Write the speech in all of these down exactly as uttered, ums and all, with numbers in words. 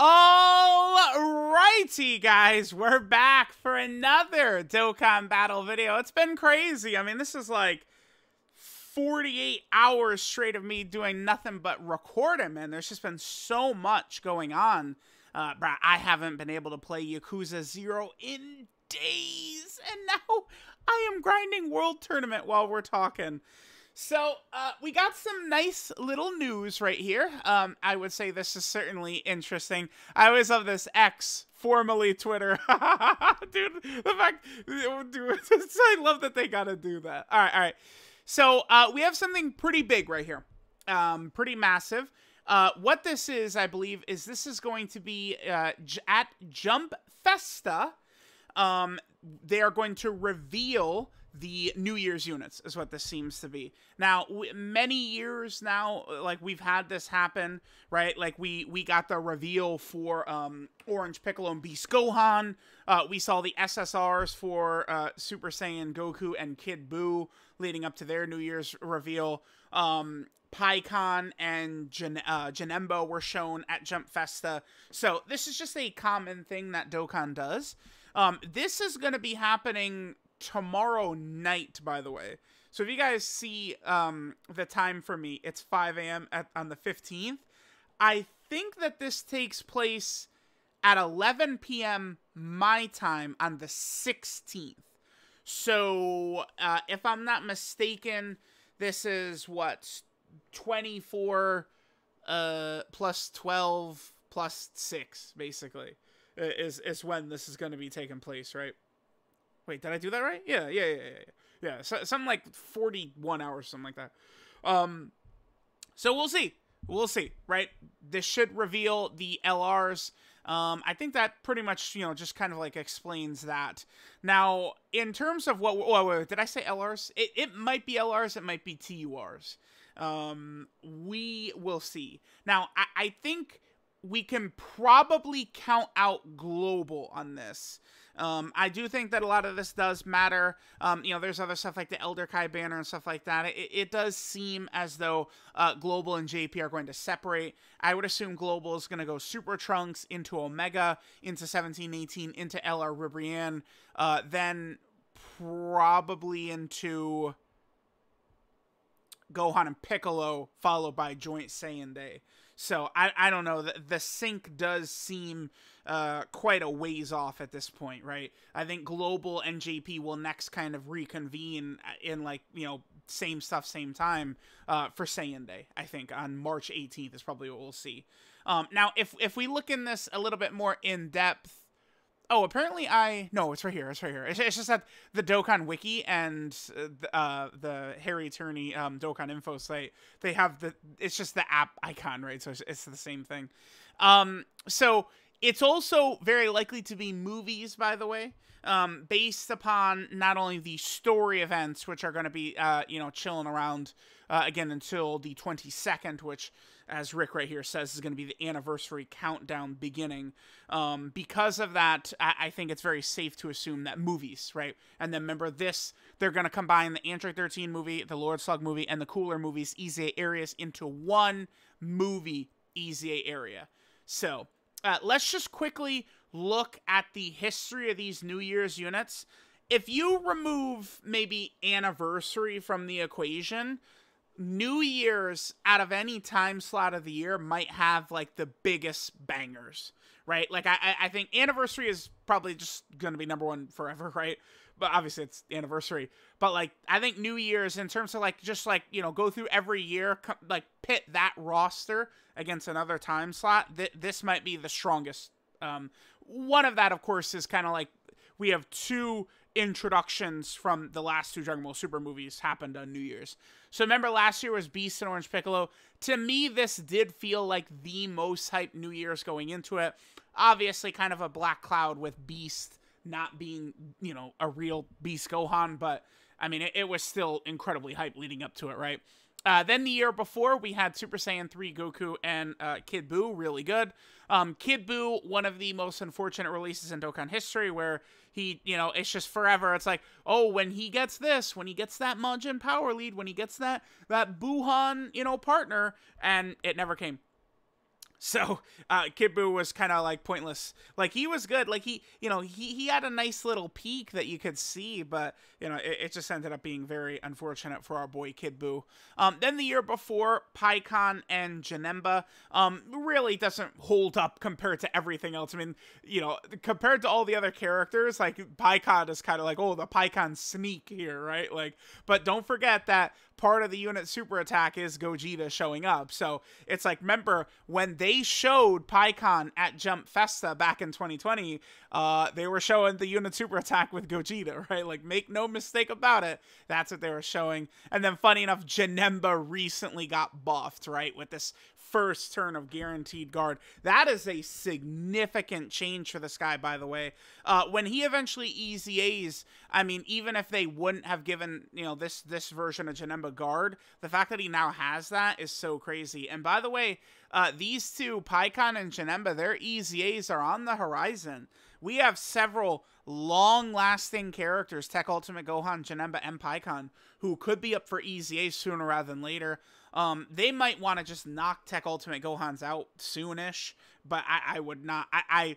Alrighty, guys, we're back for another Dokkan Battle video. It's been crazy. I mean, this is like forty-eight hours straight of me doing nothing but recording, man. There's just been so much going on. Uh, bruh, I haven't been able to play Yakuza zero in days, and now I am grinding World Tournament while we're talking. So, uh, we got some nice little news right here. Um, I would say this is certainly interesting. I always love this X, formerly Twitter. Dude, the fact... Dude, I love that they gotta do that. All right, all right. So, uh, we have something pretty big right here. Um, pretty massive. Uh, what this is, I believe, is this is going to be uh, at Jump Festa. Um, they are going to reveal... the New Year's units is what this seems to be. Now, w many years now, like, we've had this happen, right? Like, we we got the reveal for um, Orange Piccolo and Beast Gohan. Uh, we saw the S S Rs for uh, Super Saiyan Goku and Kid Buu leading up to their New Year's reveal. Um, Pikkon and Jan uh, Janemba were shown at Jump Festa. So, this is just a common thing that Dokkan does. Um, this is going to be happening... tomorrow night, by the way. So if you guys see um the time for me, it's five A M on the fifteenth. I think that this takes place at eleven P M my time on the sixteenth. So uh if I'm not mistaken, this is what, twenty-four uh plus twelve plus six, basically, is is when this is going to be taking place, right? Wait, did I do that right? Yeah, yeah, yeah, yeah, yeah. So, something like forty-one hours, something like that. Um, so we'll see. We'll see, right? This should reveal the L Rs. Um, I think that pretty much, you know, just kind of like explains that. Now, in terms of what... Whoa, wait, wait, did I say L Rs? It, it might be L Rs. It might be T U Rs. Um, we will see. Now, I, I think... we can probably count out global on this. Um, I do think that a lot of this does matter. Um, you know, there's other stuff like the Elder Kai banner and stuff like that. It, it does seem as though uh, global and J P are going to separate. I would assume global is going to go Super Trunks into Omega, into seventeen eighteen, into L R Ribrianne, uh, then probably into Gohan and Piccolo, followed by joint Saiyan Day. So, I, I don't know, the, the sync does seem uh, quite a ways off at this point, right? I think Global and J P will next kind of reconvene in, like, you know, same stuff, same time uh, for Saiyan Day, I think, on March eighteenth is probably what we'll see. Um, now, if, if we look in this a little bit more in-depth, oh, apparently I, no, it's right here, it's right here. It's, it's just that the Dokkan Wiki and uh, the Harry Turney um, Dokkan Info site, they have the, it's just the app icon, right? So it's, it's the same thing. Um, so it's also very likely to be movies, by the way, um, based upon not only the story events, which are going to be, uh, you know, chilling around uh, again until the twenty-second, which... as Rick right here says, is going to be the anniversary countdown beginning. Um, because of that, I, I think it's very safe to assume that movies, right? And then remember this, they're going to combine the Android thirteen movie, the Lord Slug movie, and the cooler movies, E Z A areas, into one movie, E Z A area. So uh, let's just quickly look at the history of these New Year's units. If you remove maybe anniversary from the equation... New Year's out of any time slot of the year might have like the biggest bangers, right? Like I, I think anniversary is probably just going to be number one forever, right? But obviously it's anniversary, but like, I think New Year's in terms of like, just like, you know, go through every year, like pit that roster against another time slot. Th this might be the strongest. Um, one of that, of course, is kind of like we have two introductions from the last two Dragon Ball Super movies happened on New Year's. So remember last year was Beast and Orange Piccolo. To me, this did feel like the most hyped New Year's going into it. Obviously, kind of a black cloud with Beast not being, you know, a real Beast Gohan, but I mean, it, it was still incredibly hyped leading up to it, right? Uh, then the year before, we had Super Saiyan three Goku and uh, Kid Buu, really good. Um, Kid Buu, one of the most unfortunate releases in Dokkan history, where he, you know, it's just forever. It's like, oh, when he gets this, when he gets that Majin power lead, when he gets that that Buhan, you know, partner, and it never came. So uh, Kid Buu was kind of like pointless. Like he was good. Like he, you know, he, he had a nice little peak that you could see, but you know, it, it just ended up being very unfortunate for our boy Kid Buu. Um, then the year before, Pikkon and Janemba um, really doesn't hold up compared to everything else. I mean, you know, compared to all the other characters, like Pikkon is kind of like, oh, the Pikkon sneak here, right? Like, but don't forget that part of the unit super attack is Gogeta showing up. So it's like, remember when they showed Pikkon at Jump Festa back in twenty twenty, uh, they were showing the unit super attack with Gogeta, right? Like, make no mistake about it. That's what they were showing. And then funny enough, Janemba recently got buffed, right? With this first turn of guaranteed guard. That is a significant change for this guy, by the way. Uh, when he eventually E Z As, I mean, even if they wouldn't have given, you know, this, this version of Janemba guard, the fact that he now has that is so crazy. And by the way, uh, these two, Pikkon and Janemba, their E Z As are on the horizon. We have several long-lasting characters, Tech Ultimate Gohan, Janemba, and Pikkon, who could be up for E Z A sooner rather than later. Um, they might want to just knock Tech Ultimate Gohan's out soonish, but I, I would not. I, I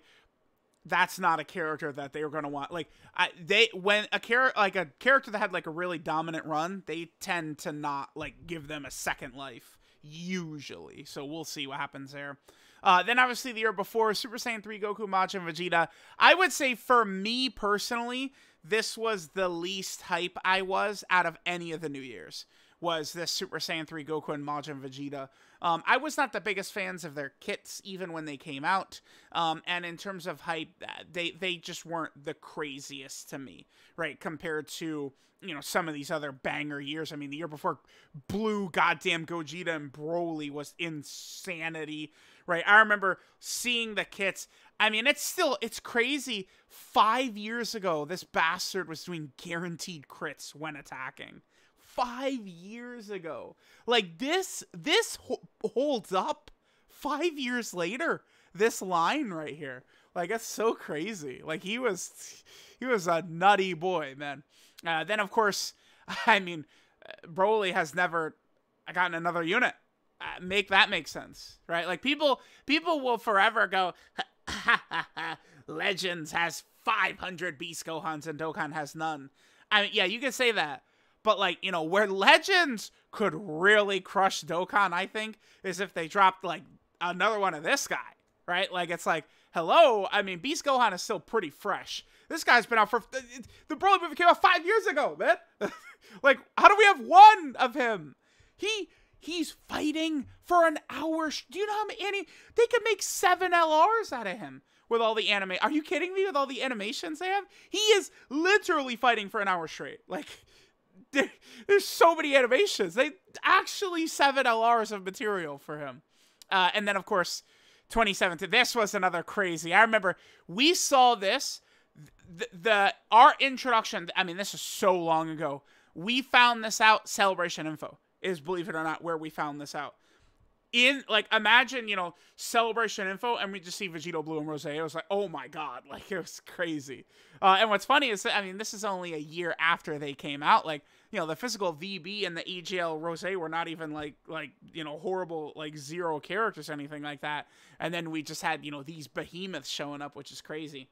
that's not a character that they were going to want. Like I, they, when a character, like a character that had like a really dominant run, they tend to not like give them a second life usually. So we'll see what happens there. Uh, then obviously the year before, Super Saiyan three Goku, Majin, Vegeta. I would say for me personally, this was the least hype I was out of any of the New Year's, was this Super Saiyan three Goku and Majin Vegeta. Um, I was not the biggest fans of their kits, even when they came out. Um, and in terms of hype, they, they just weren't the craziest to me, right? Compared to, you know, some of these other banger years. I mean, the year before, Blue goddamn Gogeta and Broly was insanity, right? I remember seeing the kits. I mean, it's still, it's crazy. Five years ago, this bastard was doing guaranteed crits when attacking. Five years ago. Like, this, this ho holds up five years later, this line right here. Like, that's so crazy. Like, he was, he was a nutty boy, man. Uh, then, of course, I mean, Broly has never gotten another unit. Uh, make that make sense, right? Like, people, people will forever go, ha, ha, ha, Legends has five hundred Beast Gohans and Dokkan has none. I mean, yeah, you can say that. But, like, you know, where Legends could really crush Dokkan, I think, is if they dropped, like, another one of this guy, right? Like, it's like, hello? I mean, Beast Gohan is still pretty fresh. This guy's been out for... The Broly movie came out five years ago, man! Like, how do we have one of him? He... He's fighting for an hour. Do you know how many... Annie, they could make seven L Rs out of him with all the anime... Are you kidding me? With all the animations they have? He is literally fighting for an hour straight. Like... There, there's so many animations. They actually seven L Rs of material for him. Uh, and then, of course, twenty seventeen. This was another crazy. I remember we saw this. The, the our introduction, I mean, this is so long ago. We found this out. Celebration Info is, believe it or not, where we found this out. In, like, imagine, you know, Celebration Info, and we just see Vegito Blue and Rosé. It was like, oh my god, like, it was crazy. Uh, and what's funny is that, I mean, this is only a year after they came out. Like, you know, the physical V B and the E G L Rosé were not even, like, like you know, horrible, like, zero characters or anything like that. And then we just had, you know, these behemoths showing up, which is crazy.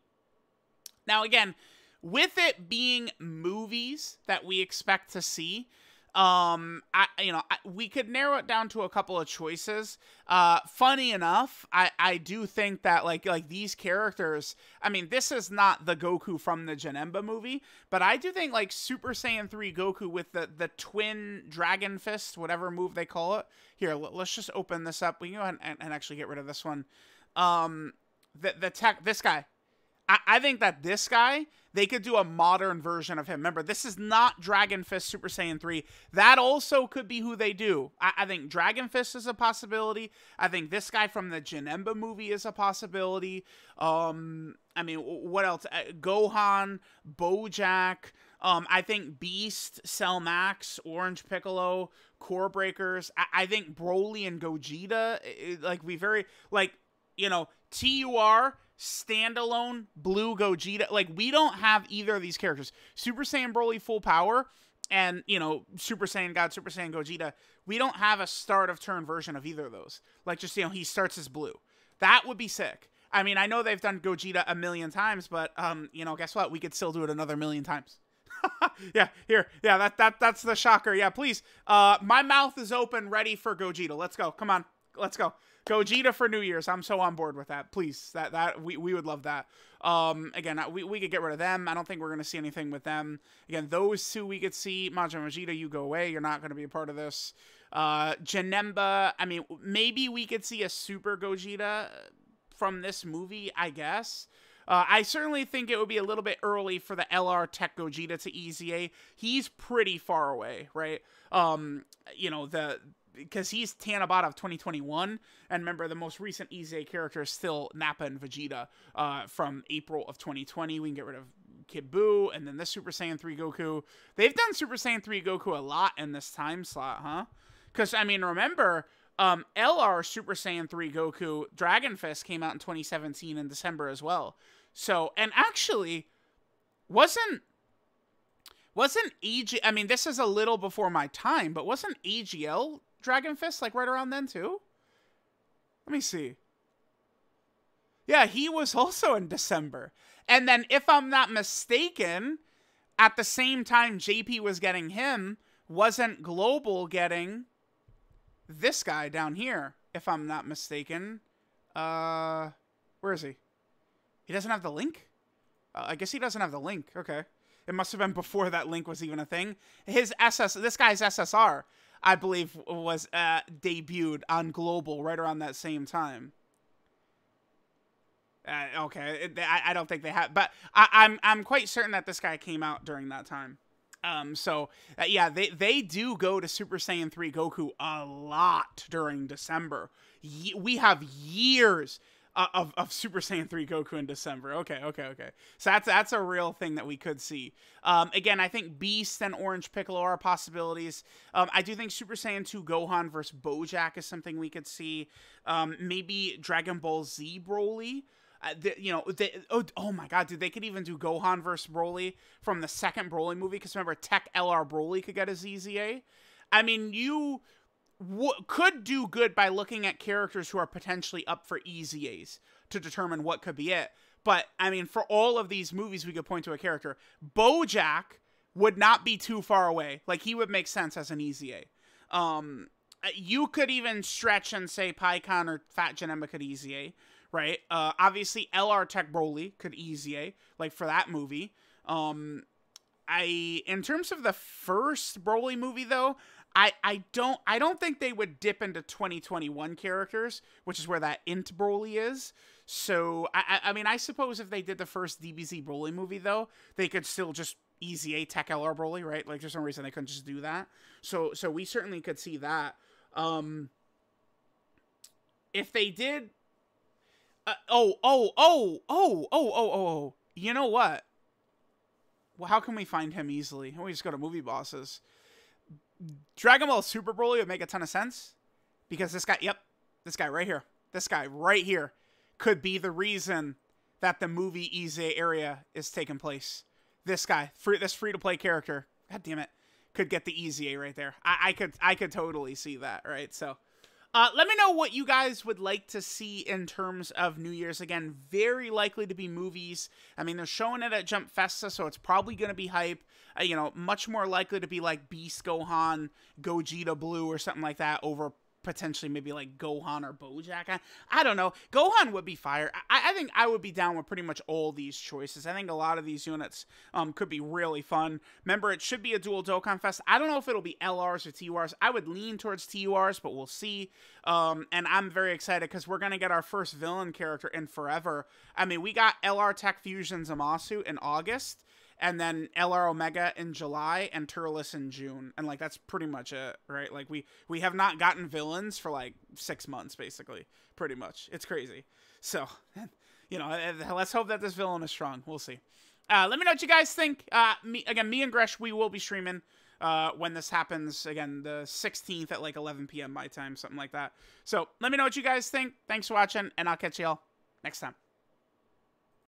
Now, again, with it being movies that we expect to see, Um, I, you know, I, we could narrow it down to a couple of choices. Uh, funny enough, I, I do think that like, like these characters, I mean, this is not the Goku from the Janemba movie, but I do think like Super Saiyan three Goku with the, the twin Dragon Fist, whatever move they call it here. Let's just open this up. We can go ahead and, and actually get rid of this one. Um, the, the tech, this guy, I, I think that this guy, they could do a modern version of him. Remember, this is not Dragon Fist Super Saiyan three. That also could be who they do. I, I think Dragon Fist is a possibility. I think this guy from the Janemba movie is a possibility. Um, I mean, what else? Uh, Gohan, Bojack. Um, I think Beast, Cell Max, Orange Piccolo, Core Breakers. I, I think Broly and Gogeta. It, like, we very, like, you know, T U R. Standalone Blue Gogeta. Like, we don't have either of these characters. Super Saiyan Broly full power and, you know, Super Saiyan God, Super Saiyan Gogeta, we don't have a start of turn version of either of those. Like, just, you know, he starts as blue. That would be sick. I mean, I know they've done Gogeta a million times, but, um, you know, guess what? We could still do it another million times. Yeah, here. Yeah, that, that that's the shocker. Yeah, please. Uh, my mouth is open, ready for Gogeta. Let's go. Come on. Let's go. Gogeta for New Year's. I'm so on board with that. Please. That that we, we would love that. Um, again, we, we could get rid of them. I don't think we're going to see anything with them. Again, those two we could see. Majin Vegeta, you go away. You're not going to be a part of this. Uh, Janemba. I mean, maybe we could see a Super Gogeta from this movie, I guess. Uh, I certainly think it would be a little bit early for the L R Tech Gogeta to E Z A. He's pretty far away, right? Um, you know, the because he's Tanabata of twenty twenty-one. And remember, the most recent E Z A character is still Nappa and Vegeta uh, from April of twenty twenty. We can get rid of Kid Buu and then this Super Saiyan three Goku. They've done Super Saiyan three Goku a lot in this time slot, huh? Because, I mean, remember... Um, L R Super Saiyan three Goku Dragon Fist came out in twenty seventeen in December as well. So, and actually, wasn't, wasn't E G, I mean, this is a little before my time, but wasn't E G L Dragon Fist, like, right around then, too? Let me see. Yeah, he was also in December. And then, if I'm not mistaken, at the same time J P was getting him, wasn't Global getting... this guy down here, if I'm not mistaken. Uh, where is he? He doesn't have the link? Uh, I guess he doesn't have the link. Okay. It must have been before that link was even a thing. His S S, this guy's S S R, I believe, was uh, debuted on Global right around that same time. Uh, okay. It, I, I don't think they have, but I, I'm, I'm quite certain that this guy came out during that time. Um, so, uh, yeah, they, they do go to Super Saiyan three Goku a lot during December. Ye we have years uh, of, of Super Saiyan three Goku in December. Okay, okay, okay. So that's, that's a real thing that we could see. Um, again, I think Beast and Orange Piccolo are possibilities. Um, I do think Super Saiyan two Gohan versus Bojack is something we could see. Um, maybe Dragon Ball Z Broly. Uh, the, you know, they, oh, oh my god, dude, they could even do Gohan versus Broly from the second Broly movie, because remember, Tech L R Broly could get a Z Z A. I mean, you w could do good by looking at characters who are potentially up for E Z As to determine what could be it. But, I mean, for all of these movies, we could point to a character. Bojack would not be too far away. Like, he would make sense as an E Z A. Um, you could even stretch and say PyCon or Fat Janemba could E Z A. Right? Uh, obviously, L R Tech Broly could E Z A, like, for that movie. Um, I, in terms of the first Broly movie, though, I, I don't, I don't think they would dip into twenty twenty-one characters, which is where that Int Broly is. So, I, I mean, I suppose if they did the first D B Z Broly movie, though, they could still just E Z A Tech L R Broly, right? Like, there's no reason they couldn't just do that. So, so we certainly could see that. Um, if they did... Uh, oh, oh, oh, oh, oh, oh, oh, you know what? Well, how can we find him easily? We just go to Movie Bosses. Dragon Ball Super Broly would make a ton of sense, because this guy, yep, this guy right here, this guy right here could be the reason that the movie E Z A area is taking place. This guy, free, this free-to-play character, god damn it, could get the E Z A right there. I, I could, I could totally see that, right? So... Uh, let me know what you guys would like to see in terms of New Year's. Again, very likely to be movies. I mean, they're showing it at Jump Festa, so it's probably going to be hype. Uh, you know, much more likely to be like Beast Gohan, Gogeta Blue, or something like that over potentially maybe like Gohan or Bojack. I, I don't know. Gohan would be fire. I, I think I would be down with pretty much all these choices. I think a lot of these units um, could be really fun. Remember, it should be a dual Dokkan Fest. I don't know if it'll be L Rs or T U Rs. I would lean towards T U Rs, but we'll see. Um, and I'm very excited because we're going to get our first villain character in forever. I mean, we got L R Tech Fusion Zamasu in August, and then L R Omega in July, and Turles in June. And, like, that's pretty much it, right? Like, we, we have not gotten villains for, like, six months, basically. Pretty much. It's crazy. So, you know, let's hope that this villain is strong. We'll see. Uh, let me know what you guys think. Uh, me, again, me and Gresh, we will be streaming uh, when this happens. Again, the sixteenth at, like, eleven p m my time, something like that. So, let me know what you guys think. Thanks for watching, and I'll catch you all next time.